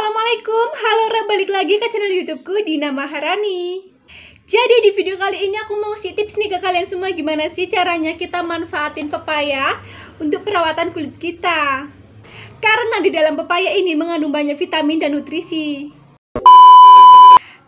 Assalamualaikum, halo, balik lagi ke channel YouTubeku Dina Maharani. Jadi di video kali ini aku mau ngasih tips nih ke kalian semua, gimana sih caranya kita manfaatin pepaya untuk perawatan kulit kita. Karena di dalam pepaya ini mengandung banyak vitamin dan nutrisi.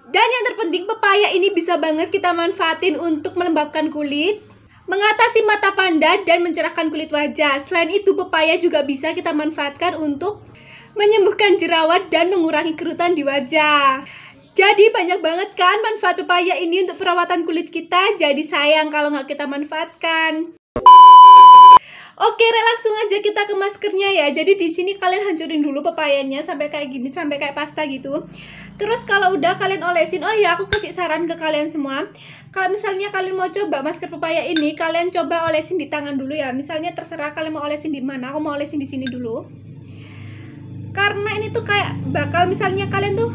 Dan yang terpenting, pepaya ini bisa banget kita manfaatin untuk melembabkan kulit, mengatasi mata panda, dan mencerahkan kulit wajah. Selain itu, pepaya juga bisa kita manfaatkan untuk menyembuhkan jerawat dan mengurangi kerutan di wajah. Jadi banyak banget kan manfaat pepaya ini untuk perawatan kulit kita. Jadi sayang kalau nggak kita manfaatkan. Oke, langsung aja kita ke maskernya ya. Jadi di sini kalian hancurin dulu pepayanya sampai kayak gini, sampai kayak pasta gitu. Terus kalau udah kalian olesin, oh ya aku kasih saran ke kalian semua. Kalau misalnya kalian mau coba masker pepaya ini, kalian coba olesin di tangan dulu ya. Misalnya terserah kalian mau olesin di mana. Aku mau olesin di sini dulu. Karena ini tuh kayak bakal, misalnya kalian tuh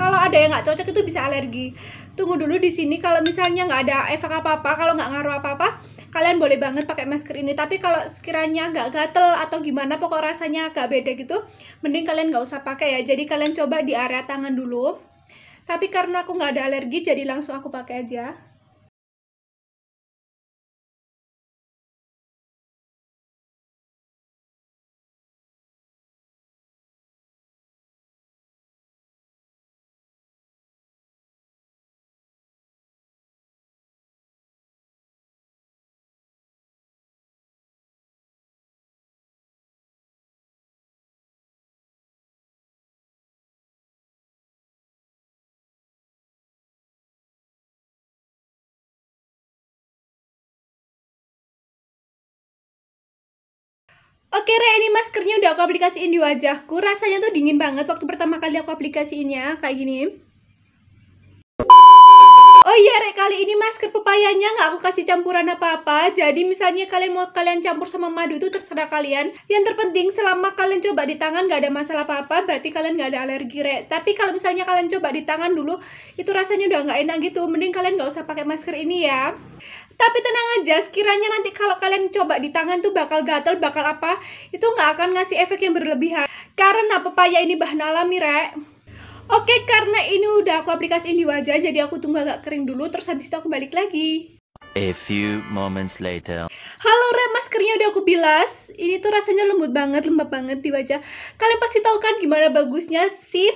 kalau ada yang nggak cocok itu bisa alergi. Tunggu dulu di sini, kalau misalnya nggak ada efek apa-apa, kalau nggak ngaruh apa-apa, kalian boleh banget pakai masker ini. Tapi kalau sekiranya nggak gatel atau gimana, pokok rasanya agak beda gitu, mending kalian nggak usah pakai ya. Jadi kalian coba di area tangan dulu. Tapi karena aku nggak ada alergi, jadi langsung aku pakai aja. Oke, ini maskernya udah aku aplikasiin di wajahku. Rasanya tuh dingin banget waktu pertama kali aku aplikasiinnya, kayak gini. Oh iya, kali ini masker pepayanya nggak aku kasih campuran apa-apa. Jadi misalnya kalian mau campur sama madu itu terserah kalian. Yang terpenting selama kalian coba di tangan nggak ada masalah apa-apa, berarti kalian nggak ada alergi, Rek. Tapi kalau misalnya kalian coba di tangan dulu, itu rasanya udah nggak enak gitu. Mending kalian nggak usah pakai masker ini ya. Tapi tenang aja, sekiranya nanti kalau kalian coba di tangan tuh bakal gatal, bakal apa, itu nggak akan ngasih efek yang berlebihan. Karena pepaya ini bahan alami, Rek. Oke, karena ini udah aku aplikasiin di wajah, jadi aku tunggu agak kering dulu, terus habis itu aku balik lagi. A few moments later. Halo Rek, maskernya udah aku bilas. Ini tuh rasanya lembut banget, lembab banget di wajah. Kalian pasti tahu kan gimana bagusnya sih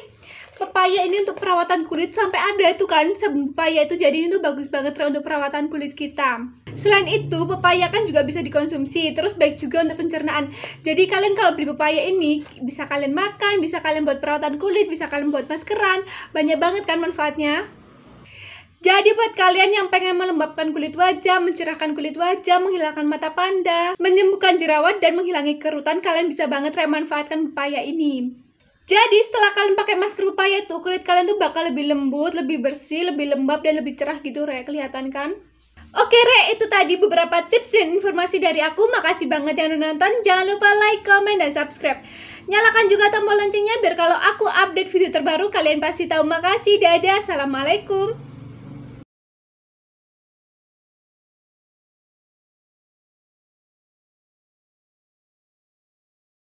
pepaya ini untuk perawatan kulit, sampai ada itu kan sabun pepaya itu. Jadi ini tuh bagus banget untuk perawatan kulit kita. Selain itu, pepaya kan juga bisa dikonsumsi, terus baik juga untuk pencernaan. Jadi kalian kalau beli pepaya ini bisa kalian makan, bisa kalian buat perawatan kulit, bisa kalian buat maskeran. Banyak banget kan manfaatnya. Jadi buat kalian yang pengen melembabkan kulit wajah, mencerahkan kulit wajah, menghilangkan mata panda, menyembuhkan jerawat, dan menghilangi kerutan, kalian bisa banget manfaatkan pepaya ini. Jadi setelah kalian pakai masker pepaya itu, kulit kalian tuh bakal lebih lembut, lebih bersih, lebih lembab, dan lebih cerah gitu, Rek. Kelihatan kan? Oke, Rek, itu tadi beberapa tips dan informasi dari aku. Makasih banget yang udah nonton. Jangan lupa like, comment, dan subscribe. Nyalakan juga tombol loncengnya biar kalau aku update video terbaru kalian pasti tahu. Makasih, dadah, assalamualaikum.